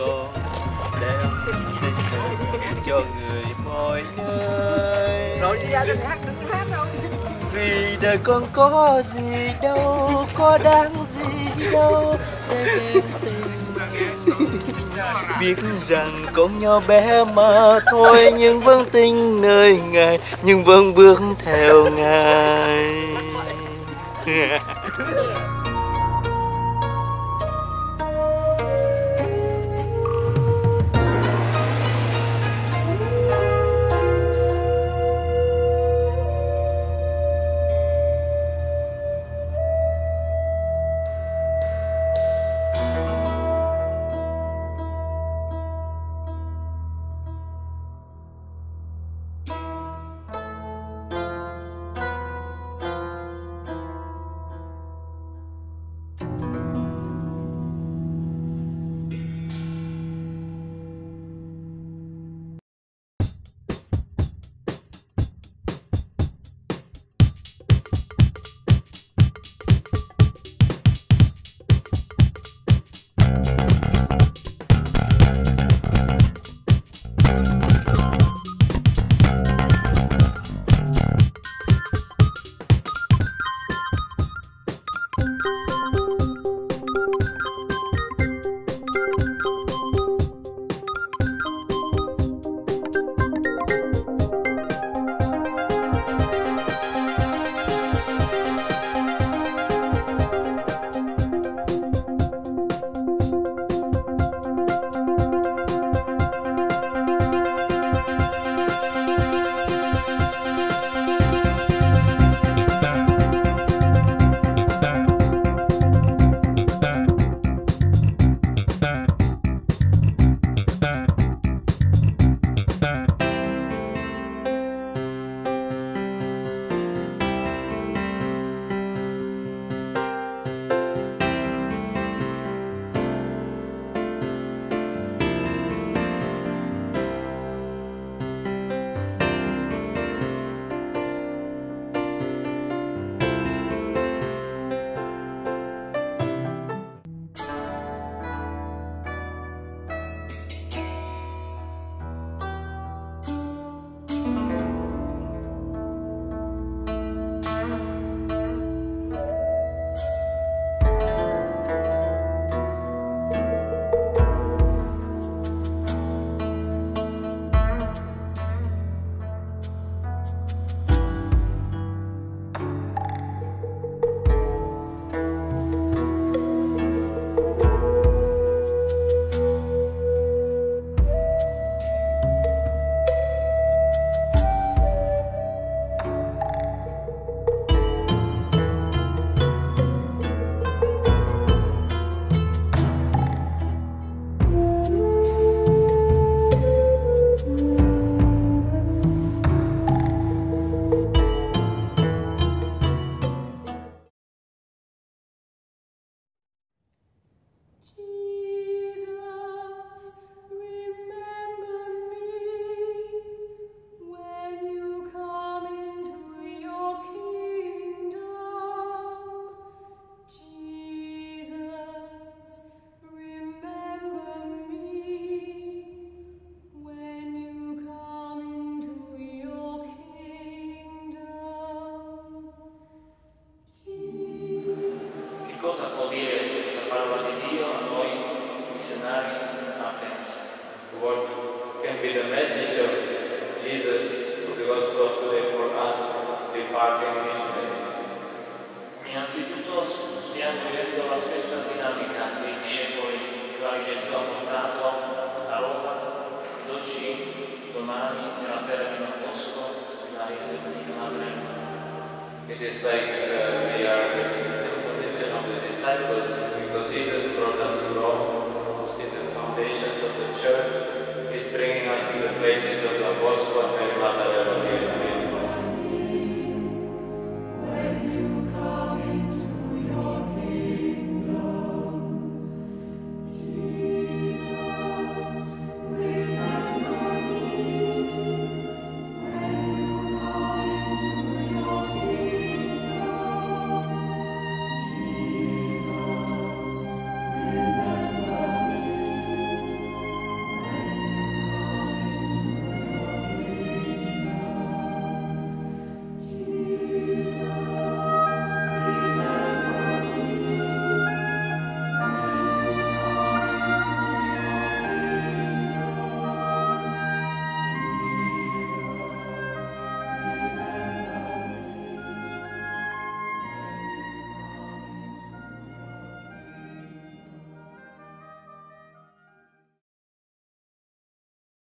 con đem tình thương cho người mọi nơi. Rồi đi ra đừng hát đâu. Vì đời con có gì đâu, có đáng gì đâu để em tình. Biết rằng con nhỏ bé mà thôi, nhưng vẫn tin nơi Ngài, nhưng vẫn bước theo Ngài.